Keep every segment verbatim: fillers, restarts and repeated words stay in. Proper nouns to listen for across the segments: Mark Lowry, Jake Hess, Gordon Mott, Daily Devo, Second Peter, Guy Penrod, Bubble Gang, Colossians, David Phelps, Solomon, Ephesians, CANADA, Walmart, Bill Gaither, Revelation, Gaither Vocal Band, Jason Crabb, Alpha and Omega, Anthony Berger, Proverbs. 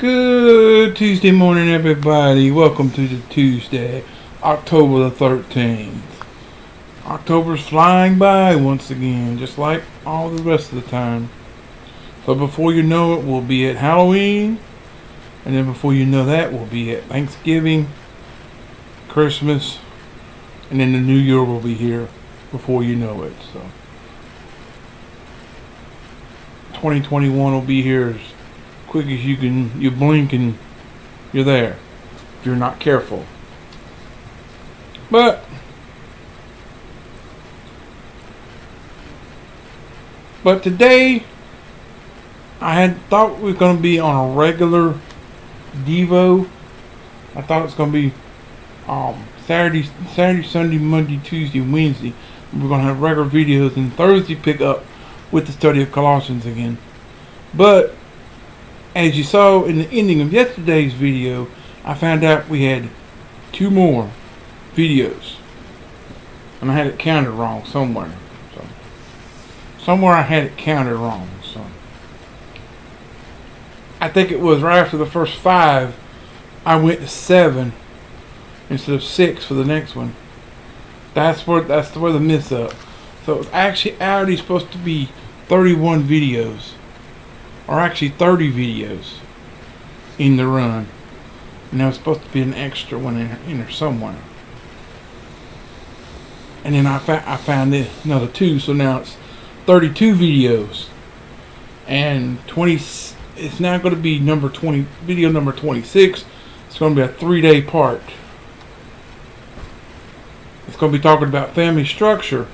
Good Tuesday morning, everybody. Welcome to the Tuesday, October the thirteenth. October's flying by once again, just like all the rest of the time. So before you know it, we'll be at Halloween. And then before you know that, we'll be at Thanksgiving, Christmas, and then the New Year will be here before you know it. So twenty twenty-one will be here as quick as you can. You blink and you're there if you're not careful. But but today I had thought we were going to be on a regular Devo. I thought it was going to be um, Saturday, Saturday, Sunday, Monday, Tuesday, Wednesday. We we're going to have regular videos, and Thursday pick up with the study of Colossians again. But as you saw in the ending of yesterday's video, I found out we had two more videos, and I had it counted wrong somewhere. So somewhere I had it counted wrong. So I think it was right after the first five, I went to seven instead of six for the next one. That's where that's where the miss up. So it was actually already supposed to be thirty-one videos, or actually thirty videos in the run, and there was supposed to be an extra one in there, in there somewhere. And then I found I found this, another two, so now it's thirty-two videos, and twenty. It's now going to be number twenty, video number twenty-six. It's going to be a three-day part. It's going to be talking about family structure.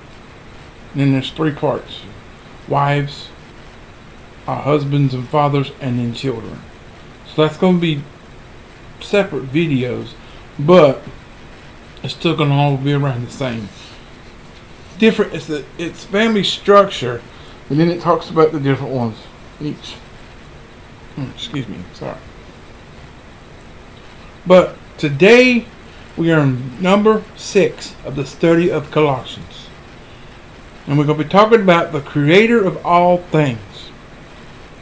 And then there's three parts: wives, uh, husbands and fathers, and then children. So that's going to be separate videos, but it's still going to all be around the same. Different. It's the it's family structure, and then it talks about the different ones each. Excuse me, sorry. But today we are in number six of the study of Colossians, and we're going to be talking about the Creator of all things.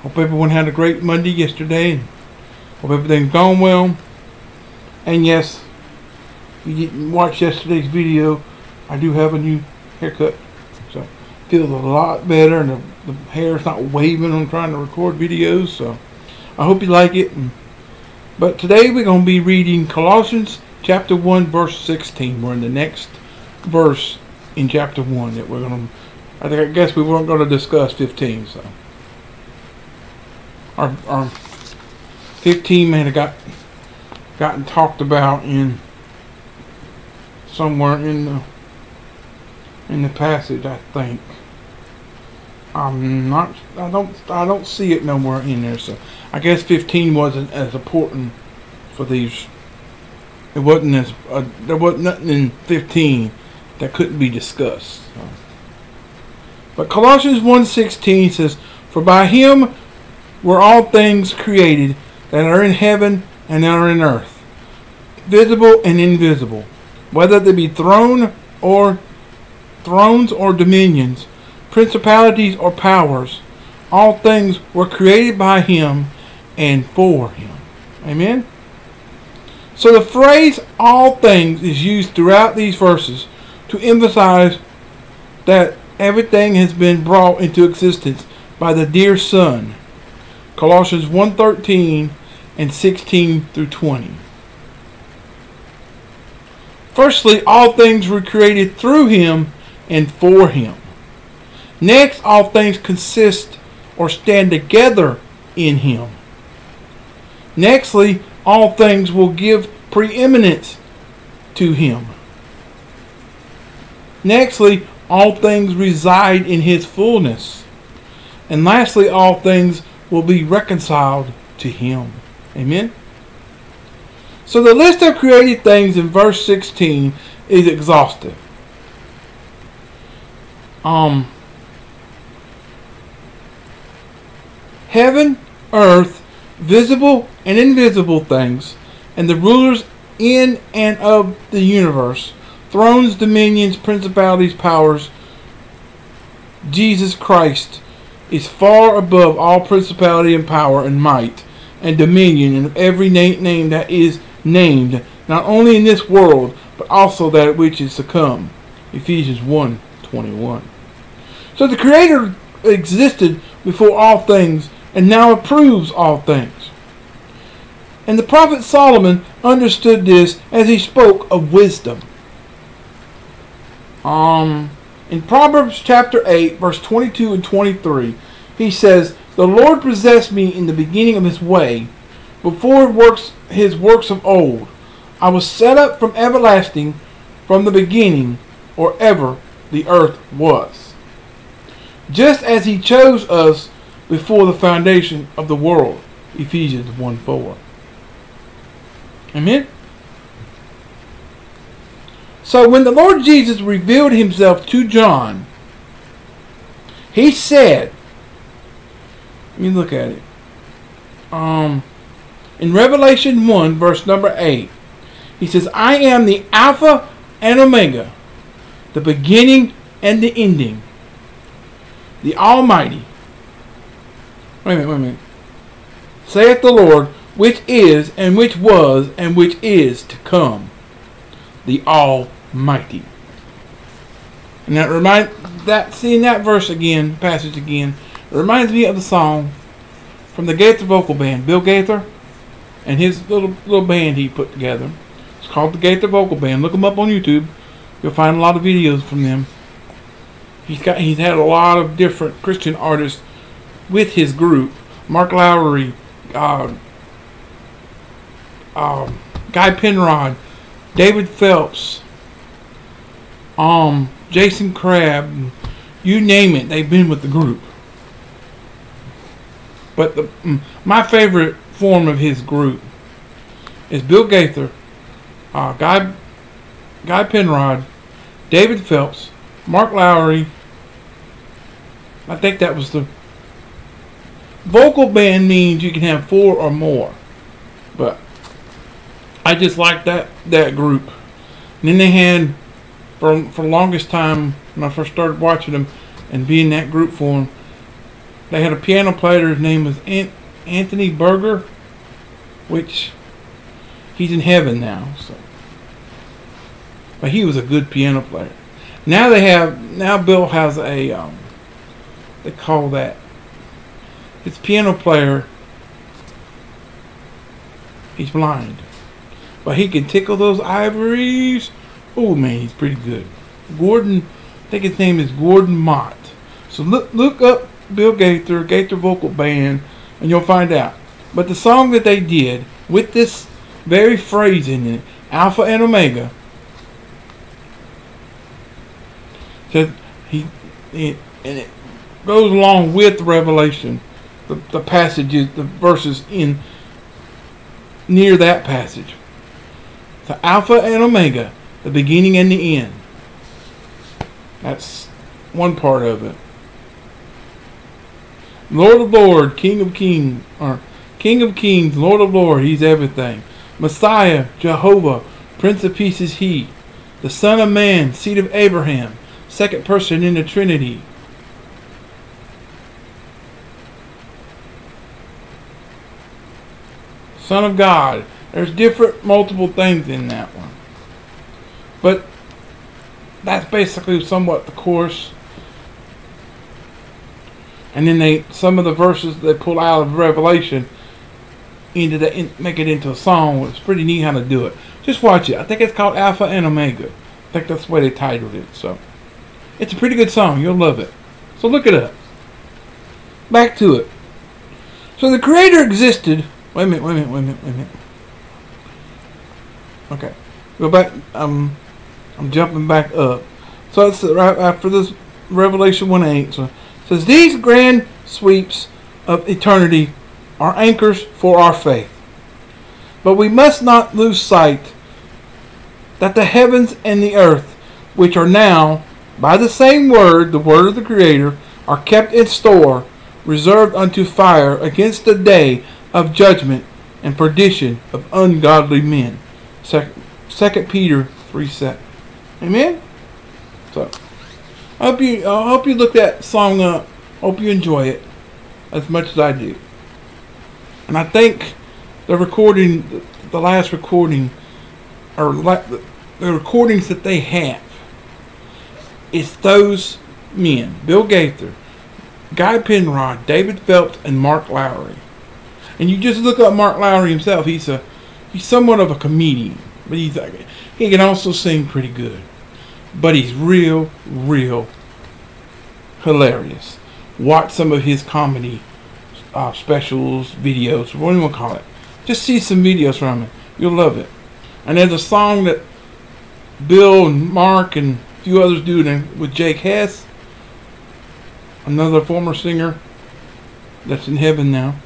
Hope everyone had a great Monday yesterday, and hope everything's gone well. And yes, if you didn't watch yesterday's video, I do have a new haircut, so it feels a lot better, and the, the hair's not waving on trying to record videos. So I hope you like it. But today we're going to be reading Colossians chapter one verse sixteen. We're in the next verse in chapter one that we're going to, I think, I guess we weren't going to discuss fifteen. So our, our fifteen may have got gotten talked about in somewhere in the in the passage, I think. I'm not. I don't. I don't see it nowhere in there. So I guess fifteen wasn't as important for these. It wasn't as. Uh, there wasn't nothing in fifteen that couldn't be discussed. So. But Colossians one sixteen says, "For by Him were all things created that are in heaven and that are in earth, visible and invisible, whether they be throne or thrones or dominions." Principalities or powers, all things were created by Him and for Him. Amen? So the phrase all things is used throughout these verses to emphasize that everything has been brought into existence by the dear Son. Colossians one thirteen and sixteen through twenty. Firstly, all things were created through Him and for Him. Next, all things consist or stand together in Him. Nextly, all things will give preeminence to Him. Nextly, all things reside in His fullness. And lastly, all things will be reconciled to Him. Amen? So the list of created things in verse sixteen is exhaustive. Um... Heaven, earth, visible and invisible things, and the rulers in and of the universe, thrones, dominions, principalities, powers. Jesus Christ is far above all principality and power and might, and dominion, and of every na name that is named, not only in this world, but also that which is to come. Ephesians one twenty-one. So the Creator existed before all things, and now approves all things. And the prophet Solomon understood this as he spoke of wisdom. Um, in Proverbs chapter eight, verse twenty-two and twenty-three, he says, "The Lord possessed me in the beginning of his way, before works his works of old. I was set up from everlasting, from the beginning, or ever the earth was." Just as he chose us before the foundation of the world. Ephesians one four. Amen? So when the Lord Jesus revealed himself to John, he said, let me look at it. Um, in Revelation one, verse number eight, he says, "I am the Alpha and Omega, the beginning and the ending, the Almighty." Wait a minute, wait a minute. "Saith the Lord, which is, and which was, and which is to come, the Almighty." And that remind that seeing that verse again, passage again, it reminds me of the song from the Gaither Vocal Band, Bill Gaither, and his little little band he put together. It's called the Gaither Vocal Band. Look them up on YouTube. You'll find a lot of videos from them. He's got he's had a lot of different Christian artists with his group. Mark Lowry, uh, uh, Guy Penrod, David Phelps, um, Jason Crabb, you name it, they've been with the group. But the, my favorite form of his group is Bill Gaither, uh, Guy, Guy Penrod, David Phelps, Mark Lowry. I think that was the... Vocal band means you can have four or more, but I just like that that group. And then they had, for for the longest time when I first started watching them and being that group for them, they had a piano player. His name was Ant Anthony Berger, which he's in heaven now. So, but he was a good piano player. Now they have now Bill has a um, they call that. His piano player, he's blind, but he can tickle those ivories. Oh man, he's pretty good. Gordon, I think his name is Gordon Mott. So look look up Bill Gaither, Gaither Vocal Band, and you'll find out. But the song that they did with this very phrase in it, Alpha and Omega, says he, he and it goes along with Revelation. The, the passages, the verses in near that passage. So Alpha and Omega, the beginning and the end. That's one part of it. Lord of Lord, King of Kings, or King of Kings, Lord of Lord, he's everything. Messiah, Jehovah, Prince of Peace is he. The Son of Man, seed of Abraham, second person in the Trinity. Son of God. There's different multiple things in that one. But that's basically somewhat the course. And then they some of the verses they pull out of Revelation into the in, make it into a song. It's pretty neat how to do it. Just watch it. I think it's called Alpha and Omega. I think that's the way they titled it. So it's a pretty good song. You'll love it. So look it up. Back to it. So the Creator existed. Wait a minute, wait a minute, wait a minute, wait a minute. Okay. Go back. Um, I'm jumping back up. So it's right after this Revelation one eight. So it says, "These grand sweeps of eternity are anchors for our faith. But we must not lose sight that the heavens and the earth, which are now, by the same word, the word of the Creator, are kept in store, reserved unto fire against the day of judgment and perdition of ungodly men." Second Peter three seven. Amen. So I hope you I hope you look that song up. Hope you enjoy it as much as I do. And I think the recording, the last recording, or la the recordings that they have, it's those men, Bill Gaither, Guy Penrod, David Phelps, and Mark Lowry. And you just look up Mark Lowry himself. He's a he's somewhat of a comedian, but he's like, he can also sing pretty good. But he's real, real hilarious. Watch some of his comedy uh, specials, videos, what do you want to call it? Just see some videos from him. You'll love it. And there's a song that Bill and Mark and a few others do with Jake Hess, another former singer that's in heaven now.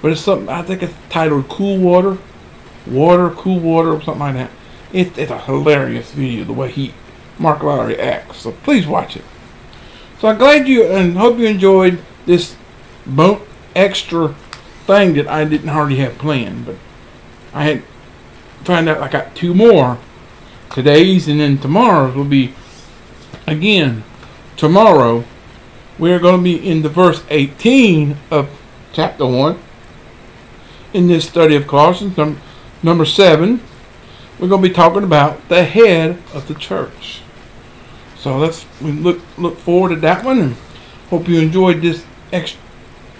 But it's something, I think it's titled Cool Water. Water, Cool Water, or something like that. It, it's a hilarious video, the way he, Mark Lowry acts. So please watch it. So I'm glad you, and hope you enjoyed this extra thing that I didn't already have planned. But I had found out I got two more. Today's and then tomorrow's will be, again, tomorrow we're going to be in the verse eighteen of chapter one in this study of Colossians, num number seven. We're going to be talking about the head of the church. So let's we look look forward to that one, and hope you enjoyed this extra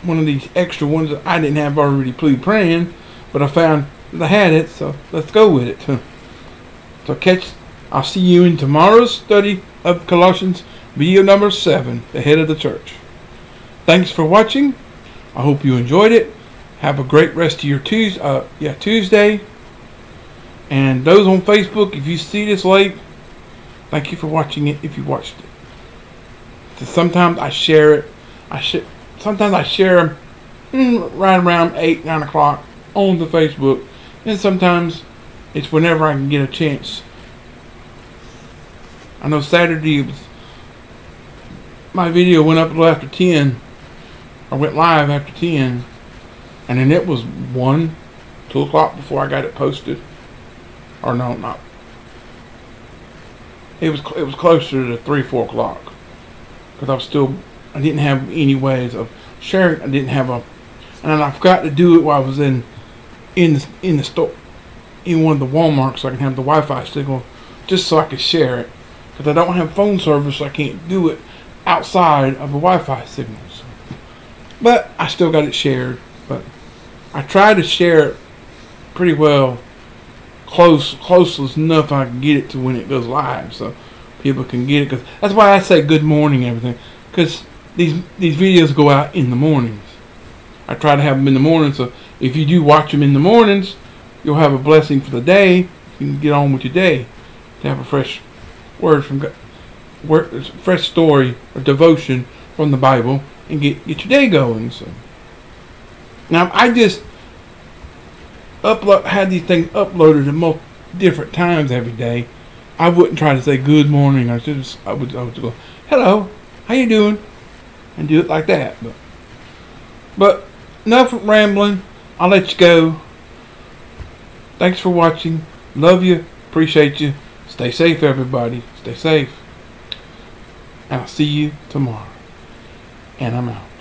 one of these extra ones that I didn't have already pre-planned, but I found that I had it, so let's go with it. So catch, I'll see you in tomorrow's study of Colossians, video number seven, the head of the church. Thanks for watching. I hope you enjoyed it. Have a great rest of your Tuesday. Uh, yeah, Tuesday. And those on Facebook, if you see this late, thank you for watching it. If you watched it, so sometimes I share it. I sh sometimes I share them right around eight, nine o'clock on the Facebook, and sometimes it's whenever I can get a chance. I know Saturday was, my video went up until after ten. I went live after ten, and then it was one, two o'clock before I got it posted. Or no, not. It was it was closer to three, four o'clock, because I was still. I didn't have any ways of sharing. I didn't have a, and I forgot to do it while I was in, in the, in the store, in one of the Walmarts, so I can have the Wi-Fi signal, just so I could share it, because I don't have phone service, so I can't do it outside of the Wi-Fi signal. So. But I still got it shared. But I tried to share it pretty well. Close, close enough I can get it to when it goes live, so people can get it. Cause that's why I say good morning and everything, because these these videos go out in the mornings. I try to have them in the morning, so if you do watch them in the mornings, you'll have a blessing for the day. You can get on with your day to have a fresh word from God, word, fresh story or devotion from the Bible, and get get your day going. So now I just. Upload had these things uploaded at multiple different times every day. I wouldn't try to say good morning. I just I would I would go hello, how you doing, and do it like that. But but enough rambling. I'll let you go. Thanks for watching. Love you. Appreciate you. Stay safe, everybody. Stay safe. And I'll see you tomorrow. And I'm out.